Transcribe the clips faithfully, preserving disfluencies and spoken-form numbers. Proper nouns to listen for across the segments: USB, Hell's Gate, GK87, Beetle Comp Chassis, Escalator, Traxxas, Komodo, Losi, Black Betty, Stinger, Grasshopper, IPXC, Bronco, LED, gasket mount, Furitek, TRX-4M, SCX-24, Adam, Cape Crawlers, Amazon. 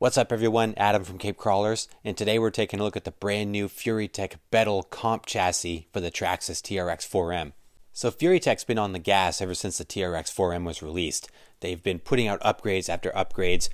What's up everyone, Adam from Cape Crawlers, and today we're taking a look at the brand new Furitek Beetle Comp Chassis for the Traxxas T R X four M. So Furitek's been on the gas ever since the T R X four M was released. They've been putting out upgrades after upgrades,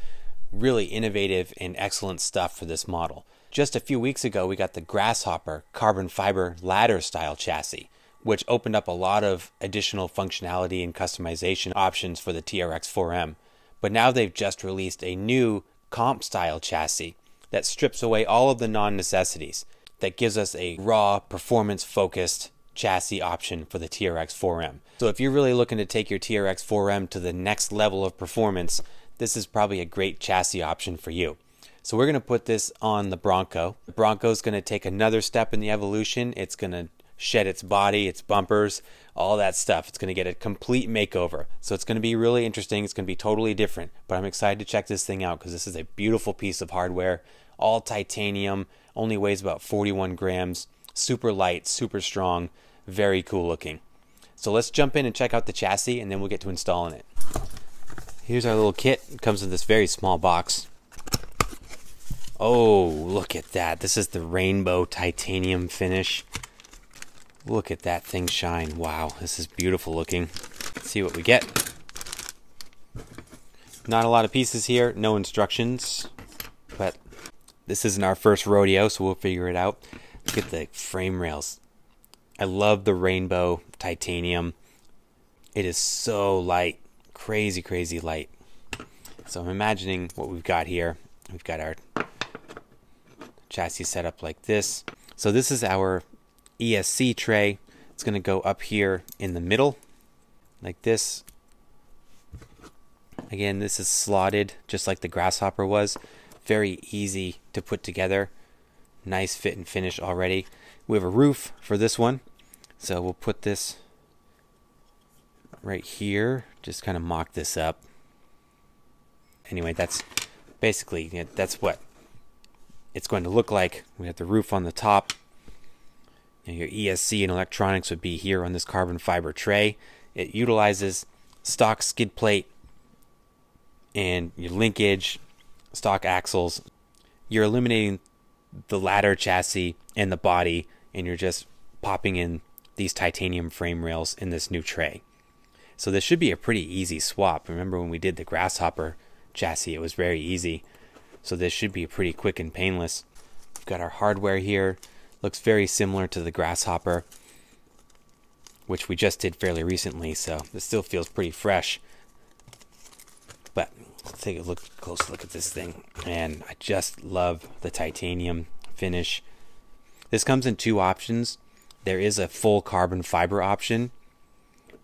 really innovative and excellent stuff for this model. Just a few weeks ago we got the Grasshopper carbon fiber ladder style chassis, which opened up a lot of additional functionality and customization options for the T R X four M. But now they've just released a new comp style chassis that strips away all of the non-necessities, that gives us a raw performance focused chassis option for the T R X four M. So if you're really looking to take your T R X four M to the next level of performance, this is probably a great chassis option for you. So we're going to put this on the Bronco. The Bronco is going to take another step in the evolution. It's going to shed its body, its bumpers, all that stuff. It's going to get a complete makeover. So it's going to be really interesting. It's going to be totally different, but I'm excited to check this thing out because this is a beautiful piece of hardware, all titanium, only weighs about forty-one grams, super light, super strong, very cool looking. So let's jump in and check out the chassis and then we'll get to installing it. Here's our little kit. It comes in this very small box. Oh, look at that. This is the rainbow titanium finish. Look at that thing shine. Wow, this is beautiful looking. Let's see what we get. Not a lot of pieces here, no instructions, but this isn't our first rodeo, so we'll figure it out. Let's get the frame rails. I love the rainbow titanium. It is so light, crazy, crazy light. So I'm imagining what we've got here. We've got our chassis set up like this. So this is our E S C tray. It's going to go up here in the middle like this. Again, this is slotted just like the Grasshopper was. Very easy to put together. Nice fit and finish already. We have a roof for this one, so we'll put this right here. Just kind of mock this up. Anyway, that's basically, you know, that's what it's going to look like. We have the roof on the top. Your E S C and electronics would be here on this carbon fiber tray. It utilizes stock skid plate and your linkage, stock axles. You're eliminating the ladder chassis and the body, and you're just popping in these titanium frame rails in this new tray. So this should be a pretty easy swap. Remember when we did the Grasshopper chassis, it was very easy. So this should be pretty quick and painless. We've got our hardware here. Looks very similar to the Grasshopper, which we just did fairly recently, so it still feels pretty fresh. But let's take a look, close look at this thing, and I just love the titanium finish. This comes in two options. There is a full carbon fiber option,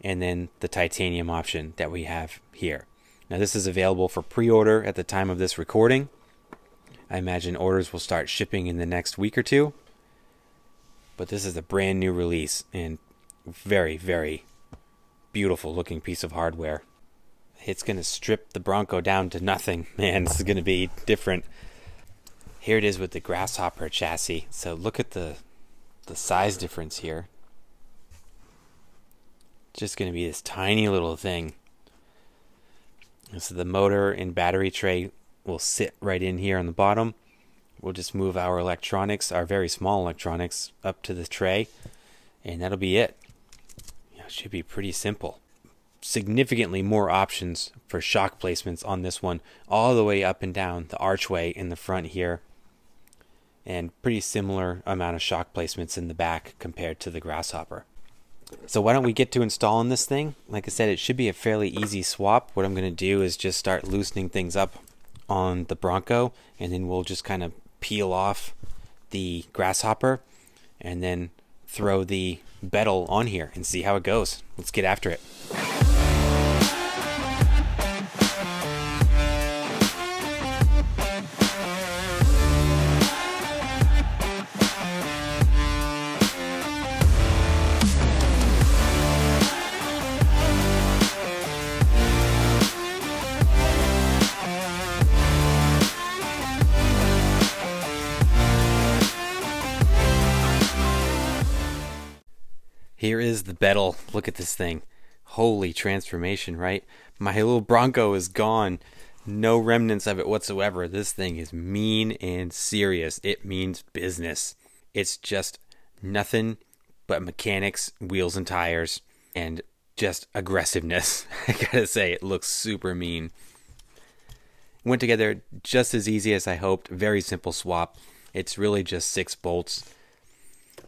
and then the titanium option that we have here. Now this is available for pre-order at the time of this recording. I imagine orders will start shipping in the next week or two. But this is a brand new release and very, very beautiful looking piece of hardware. It's going to strip the Bronco down to nothing. Man, this is going to be different. Here it is with the Grasshopper chassis. So look at the, the size difference here. Just going to be this tiny little thing. So the motor and battery tray will sit right in here on the bottom. We'll just move our electronics, our very small electronics, up to the tray, and that'll be it. Yeah, it should be pretty simple. Significantly more options for shock placements on this one, all the way up and down the archway in the front here, and pretty similar amount of shock placements in the back compared to the Grasshopper. So why don't we get to installing this thing? Like I said, it should be a fairly easy swap. What I'm going to do is just start loosening things up on the Bronco, and then we'll just kind of peel off the Grasshopper and then throw the Beetle on here and see how it goes. Let's get after it. Here is the Beetle. Look at this thing. Holy transformation, right? My little Bronco is gone. No remnants of it whatsoever. This thing is mean and serious. It means business. It's just nothing but mechanics, wheels and tires, and just aggressiveness. I gotta say, it looks super mean. Went together just as easy as I hoped. Very simple swap. It's really just six bolts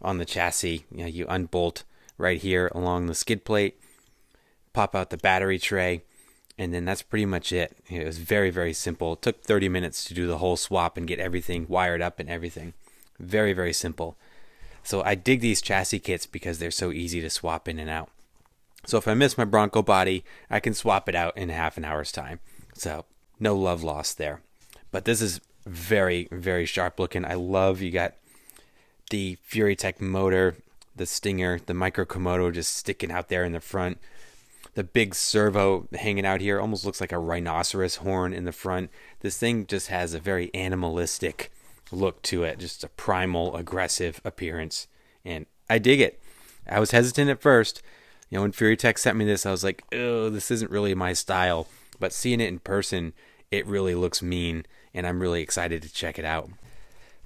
on the chassis. You know, you unbolt right here along the skid plate, pop out the battery tray, and then that's pretty much it. It was very, very simple. It took thirty minutes to do the whole swap and get everything wired up and everything. Very, very simple. So I dig these chassis kits because they're so easy to swap in and out. So if I miss my Bronco body, I can swap it out in half an hour's time. So no love lost there. But this is very, very sharp looking. I love, you got the Furitek motor, the Stinger, the micro Komodo just sticking out there in the front. The big servo hanging out here almost looks like a rhinoceros horn in the front. This thing just has a very animalistic look to it, just a primal, aggressive appearance, and I dig it. I was hesitant at first. You know, when Furitek sent me this, I was like, oh, this isn't really my style, but seeing it in person, it really looks mean, and I'm really excited to check it out.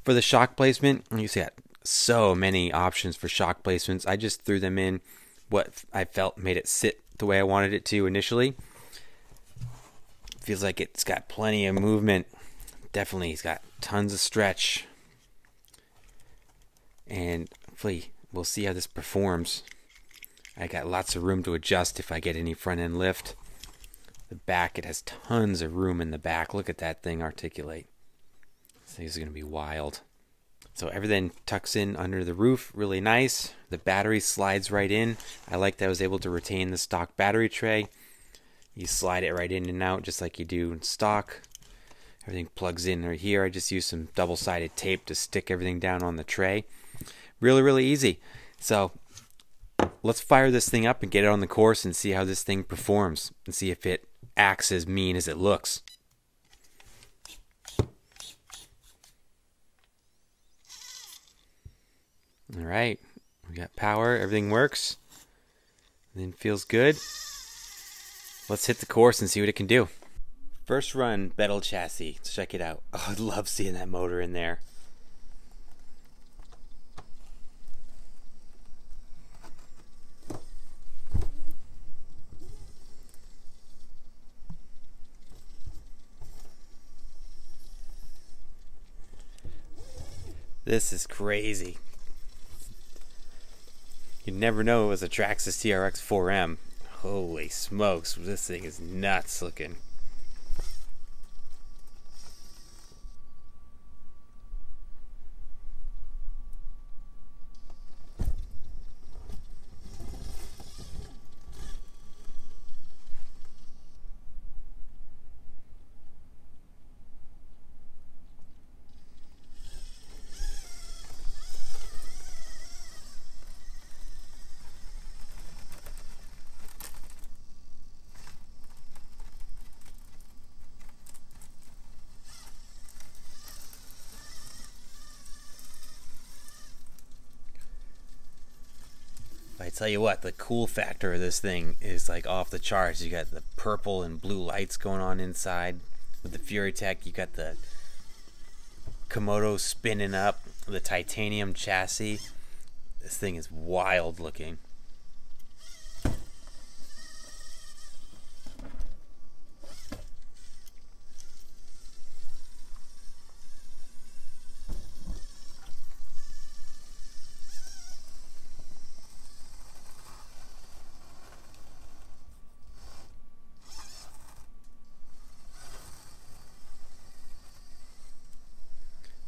For the shock placement, you've got so many options for shock placements. I just threw them in what I felt made it sit the way I wanted it to initially. Feels like it's got plenty of movement. Definitely, it's got tons of stretch. And hopefully, we'll see how this performs. I got lots of room to adjust if I get any front end lift. The back, it has tons of room in the back. Look at that thing articulate. This thing's gonna be wild. So everything tucks in under the roof, really nice. The battery slides right in. I like that I was able to retain the stock battery tray. You slide it right in and out just like you do in stock. Everything plugs in right here. I just used some double-sided tape to stick everything down on the tray. Really, really easy. So let's fire this thing up and get it on the course and see how this thing performs and see if it acts as mean as it looks. All right, we got power, everything works, and feels good. Let's hit the course and see what it can do. First run, Beetle chassis, let's check it out. Oh, I love seeing that motor in there. This is crazy. You'd never know it was a Traxxas T R X four M. Holy smokes, this thing is nuts looking. I tell you what, the cool factor of this thing is like off the charts. You got the purple and blue lights going on inside with the Furitek. You got the Komodo spinning up, the titanium chassis. This thing is wild looking.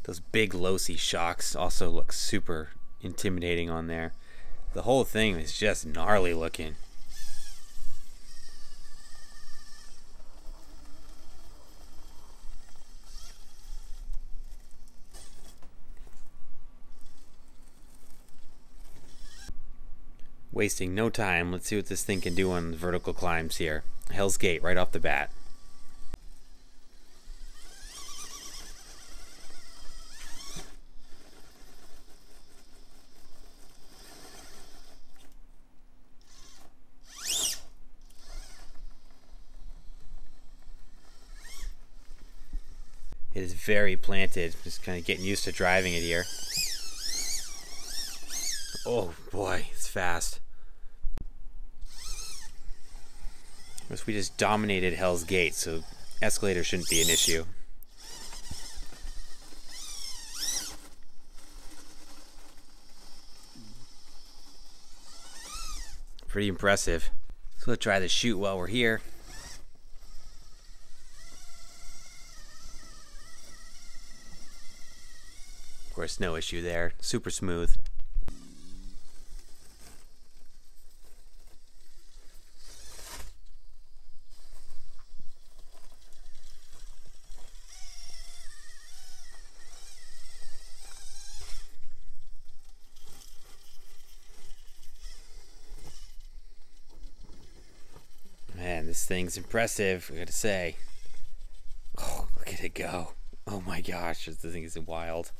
Those big Losi shocks also look super intimidating on there. The whole thing is just gnarly looking. Wasting no time, let's see what this thing can do on the vertical climbs here. Hell's Gate right off the bat. It is very planted. Just kind of getting used to driving it here. Oh boy, it's fast. Of course, we just dominated Hell's Gate, so Escalator shouldn't be an issue. Pretty impressive. So let's try the chute while we're here. Of course, no issue there. Super smooth. This thing's impressive, I gotta say. Oh, look at it go. Oh my gosh, this thing is wild.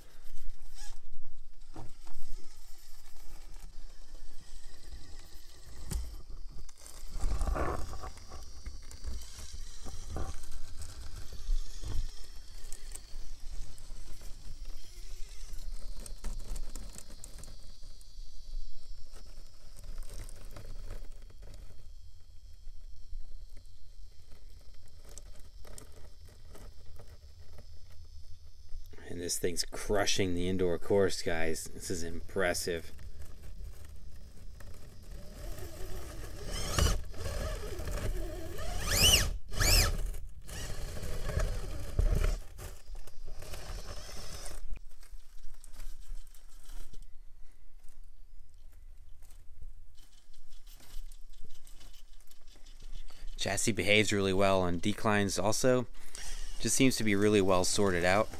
And this thing's crushing the indoor course, guys. This is impressive. Chassis behaves really well on declines also. Just seems to be really well sorted out.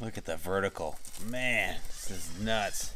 Look at the vertical. Man, this is nuts.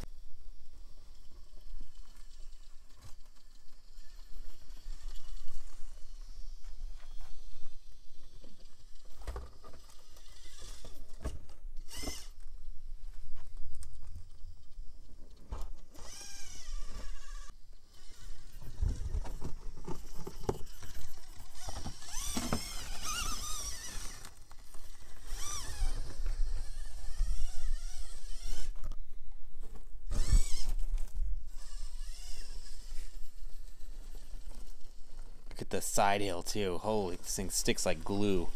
Look at the side hill too. Holy, this thing sticks like glue.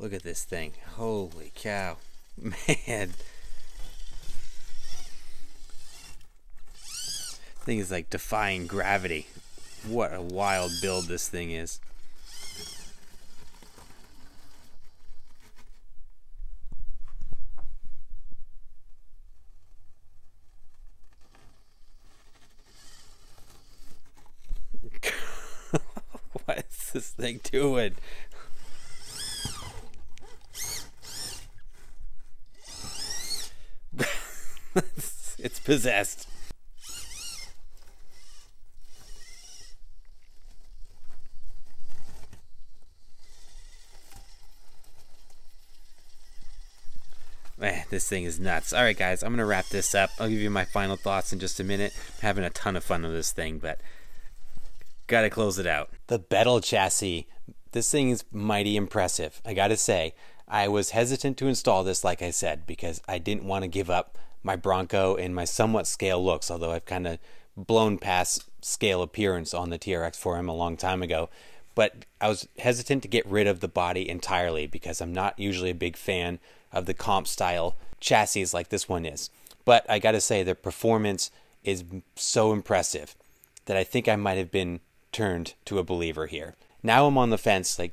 Look at this thing. Holy cow. Man. This thing is like defying gravity. What a wild build this thing is. What is this thing doing? It's possessed. Man, this thing is nuts. All right, guys, I'm going to wrap this up. I'll give you my final thoughts in just a minute. I'm having a ton of fun with this thing, but got to close it out. The Beetle chassis. This thing is mighty impressive. I got to say, I was hesitant to install this, like I said, because I didn't want to give up my Bronco and my somewhat scale looks, although I've kind of blown past scale appearance on the T R X four M a long time ago. But I was hesitant to get rid of the body entirely because I'm not usually a big fan of the comp style chassis like this one is. But I gotta say, the performance is so impressive that I think I might have been turned to a believer here. Now I'm on the fence, like,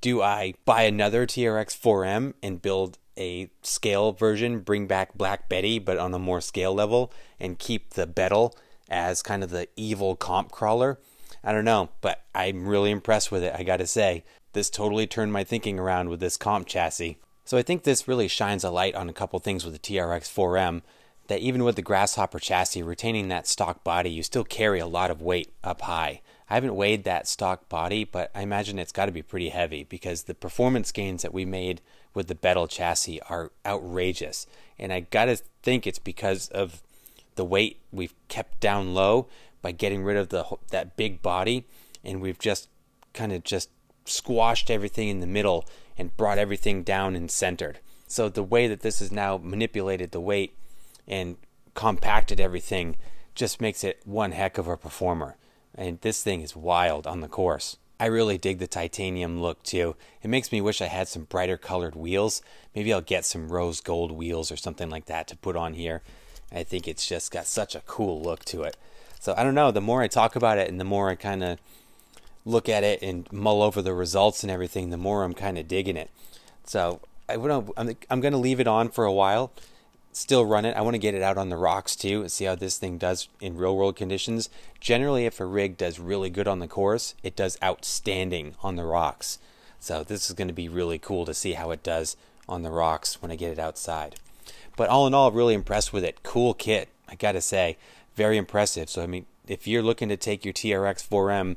do I buy another T R X four M and build a scale version, bring back Black Betty, but on a more scale level, and keep the Beetle as kind of the evil comp crawler? I don't know, but I'm really impressed with it, I gotta say. This totally turned my thinking around with this comp chassis. So I think this really shines a light on a couple things with the T R X four M, that even with the Grasshopper chassis retaining that stock body, you still carry a lot of weight up high. I haven't weighed that stock body, but I imagine it's got to be pretty heavy because the performance gains that we made with the Beetle chassis are outrageous. And I gotta think it's because of the weight we've kept down low by getting rid of the that big body, and we've just kind of just squashed everything in the middle and brought everything down and centered. So the way that this has now manipulated the weight and compacted everything just makes it one heck of a performer. And this thing is wild on the course. I really dig the titanium look too. It makes me wish I had some brighter colored wheels. Maybe I'll get some rose gold wheels or something like that to put on here. I think it's just got such a cool look to it. So I don't know, the more I talk about it and the more I kind of look at it and mull over the results and everything, the more I'm kind of digging it. So I would, I'm, I'm going to leave it on for a while, still run it. I want to get it out on the rocks too and see how this thing does in real world conditions. Generally, if a rig does really good on the course, it does outstanding on the rocks. So this is going to be really cool to see how it does on the rocks when I get it outside. But all in all, really impressed with it. Cool kit, I got to say. Very impressive. So, I mean, if you're looking to take your T R X four M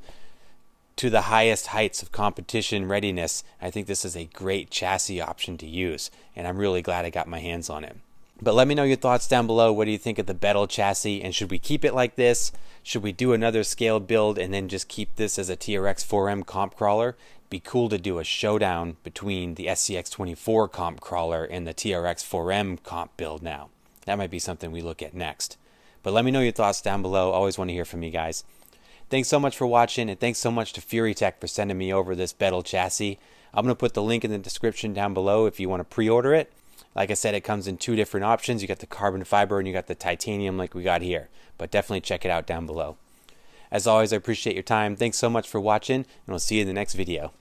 to the highest heights of competition readiness, I think this is a great chassis option to use. And I'm really glad I got my hands on it. But let me know your thoughts down below. What do you think of the Beetle chassis? And should we keep it like this? Should we do another scale build and then just keep this as a T R X four M comp crawler? Be cool to do a showdown between the S C X twenty-four comp crawler and the T R X four M comp build now. That might be something we look at next. But let me know your thoughts down below. Always want to hear from you guys. Thanks so much for watching, and thanks so much to Furitek for sending me over this Beetle chassis. I'm going to put the link in the description down below if you want to pre-order it. Like I said, it comes in two different options. You got the carbon fiber and you got the titanium like we got here. But definitely check it out down below. As always, I appreciate your time. Thanks so much for watching, and we'll see you in the next video.